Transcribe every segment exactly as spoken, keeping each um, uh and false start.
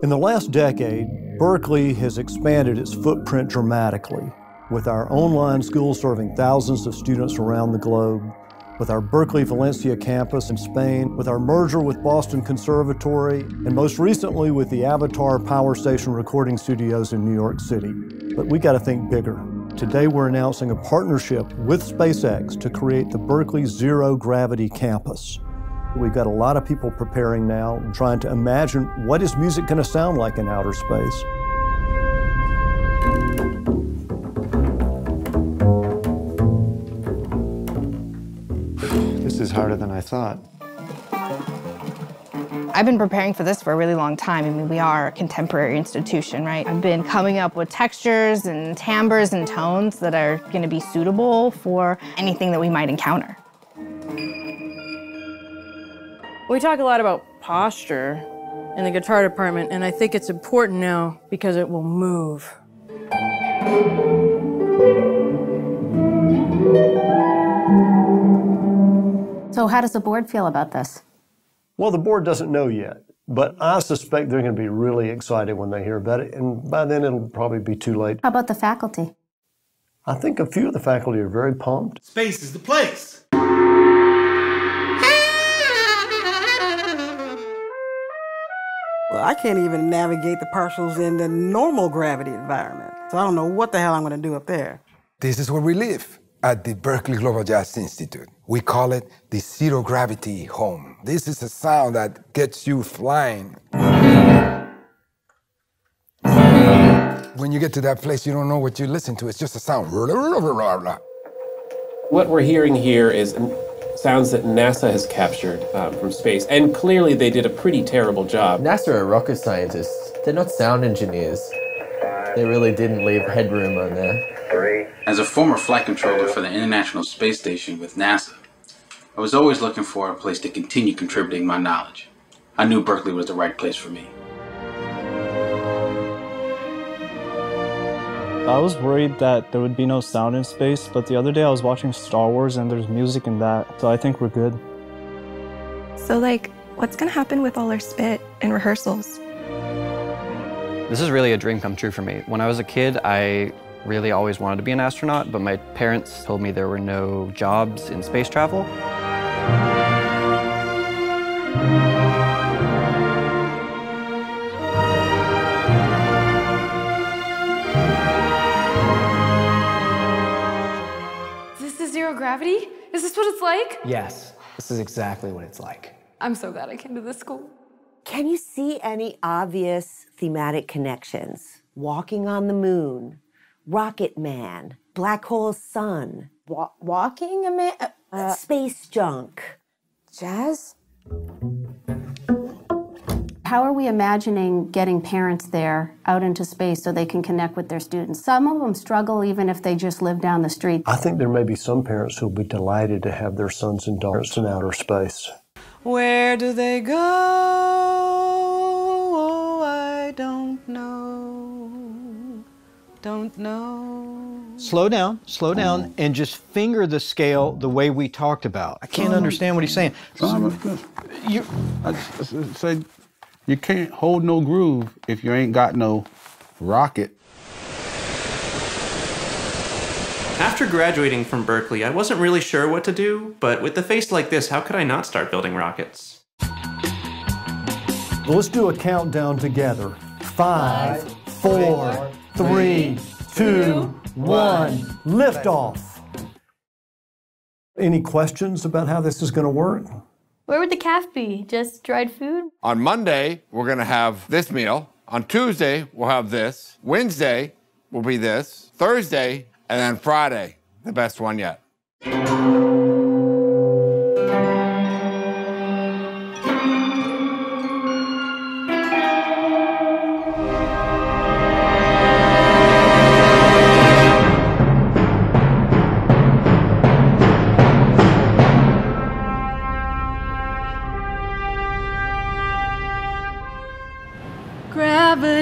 In the last decade, Berklee has expanded its footprint dramatically, with our online school serving thousands of students around the globe, with our Berklee Valencia campus in Spain, with our merger with Boston Conservatory, and most recently with the Avatar Power Station recording studios in New York City. But we gotta think bigger. Today we're announcing a partnership with SpaceX to create the Berklee Zero Gravity Campus. We've got a lot of people preparing now and trying to imagine what is music gonna sound like in outer space. This is harder than I thought. I've been preparing for this for a really long time. I mean, we are a contemporary institution, right? I've been coming up with textures and timbres and tones that are gonna be suitable for anything that we might encounter. We talk a lot about posture in the guitar department, and I think it's important now because it will move. So how does the board feel about this? Well, the board doesn't know yet, but I suspect they're going to be really excited when they hear about it, and by then it'll probably be too late. How about the faculty? I think a few of the faculty are very pumped. Space is the place! I can't even navigate the partials in the normal gravity environment. So I don't know what the hell I'm going to do up there. This is where we live, at the Berklee Global Jazz Institute. We call it the Zero Gravity Home. This is a sound that gets you flying. When you get to that place, you don't know what you listen to. It's just a sound. What we're hearing here is sounds that NASA has captured um, from space, and clearly they did a pretty terrible job. NASA are rocket scientists. They're not sound engineers. They really didn't leave headroom on there. As a former flight controller for the International Space Station with NASA, I was always looking for a place to continue contributing my knowledge. I knew Berklee was the right place for me. I was worried that there would be no sound in space, but the other day I was watching Star Wars and there's music in that, so I think we're good. So, like, what's gonna happen with all our spit and rehearsals? This is really a dream come true for me. When I was a kid, I really always wanted to be an astronaut, but my parents told me there were no jobs in space travel. Gravity? Is this what it's like? Yes, this is exactly what it's like. I'm so glad I came to this school. Can you see any obvious thematic connections? Walking on the moon, Rocket Man, Black Hole Sun. Wa walking a man? Uh, uh, space junk. Jazz? How are we imagining getting parents there out into space so they can connect with their students? Some of them struggle even if they just live down the street. I think there may be some parents who'll be delighted to have their sons and daughters in outer space. Where do they go? Oh, I don't know. Don't know. Slow down, slow down, oh. and just finger the scale the way we talked about. I can't oh. understand what he's saying. Oh. You, I say. You can't hold no groove if you ain't got no rocket. After graduating from Berklee, I wasn't really sure what to do, but with the face like this, how could I not start building rockets? Well, let's do a countdown together. Five, four, three, two, one. Liftoff. Any questions about how this is going to work? Where would the caf be? Just dried food? On Monday, we're gonna have this meal. On Tuesday, we'll have this. Wednesday will be this. Thursday, and then Friday, the best one yet.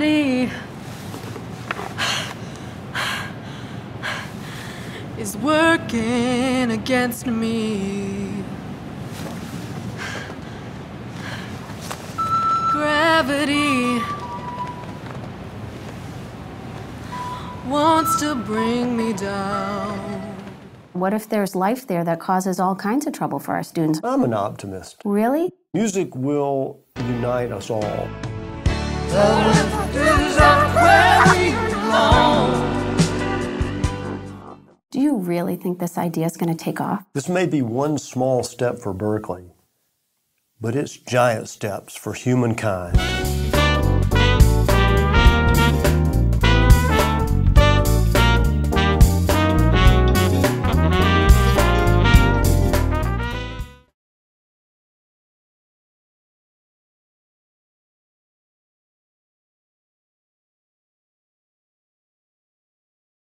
Gravity is working against me. Gravity wants to bring me down. What if there's life there that causes all kinds of trouble for our students? I'm an optimist. Really? Music will unite us all. Do you really think this idea is going to take off? This may be one small step for Berklee, but it's giant steps for humankind.